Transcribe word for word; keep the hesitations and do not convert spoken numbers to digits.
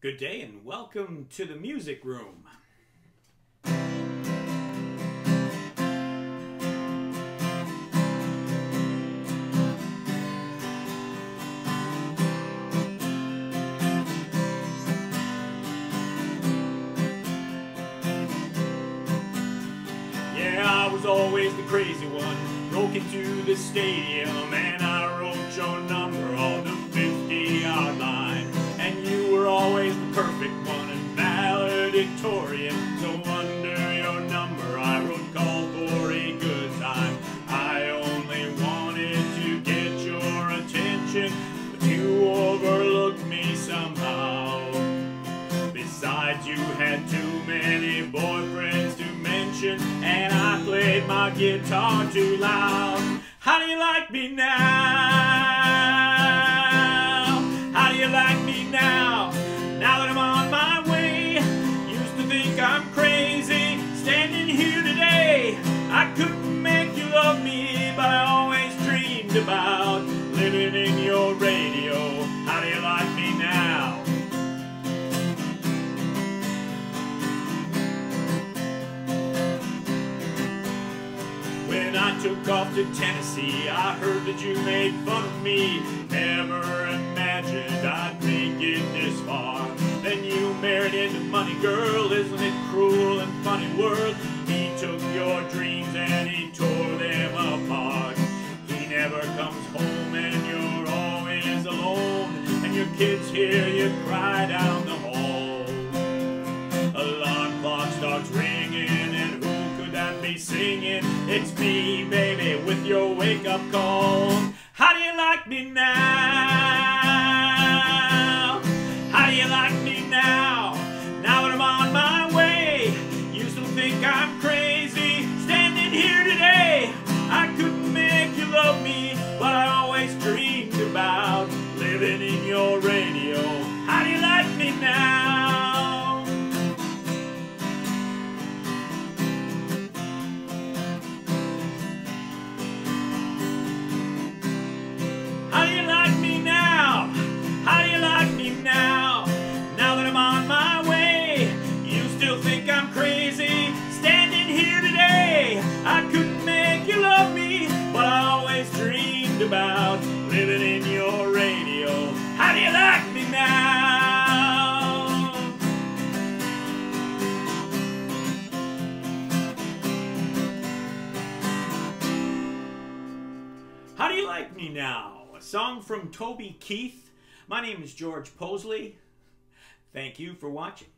Good day and welcome to the music room. Yeah, I was always the crazy one. Broke into the stadium and I wrote your number on the fifty-yard line. Always the perfect one and valedictorian. No wonder your number I wrote called for a good time. I only wanted to get your attention, but you overlooked me somehow. Besides, you had too many boyfriends to mention, and I played my guitar too loud. How do you like me now? How do you like me now? Now that I'm on my way, used to think I'm crazy, standing here today. I couldn't make you love me, but I always dreamed about living in your radio. How do you like me now? When I took off to Tennessee, I heard that you made fun of me. Never imagined I'd make it this far. Then you married into money, girl, isn't it cruel and funny world? He took your dreams and he tore them apart. He never comes home and you're always alone, and your kids hear you cry down the hall. Alarm clock starts ringing and who could that be singing? It's me, baby, with your wake-up call. How do you like me now? How do you like me now? Now that I'm on my way, you still think I'm crazy. Standing here today, I couldn't make you love me, but I always dreamed about living in your radio. How do you like me now? About living in your radio. How do you like me now? How do you like me now? A song from Toby Keith. My name is George Possley. Thank you for watching.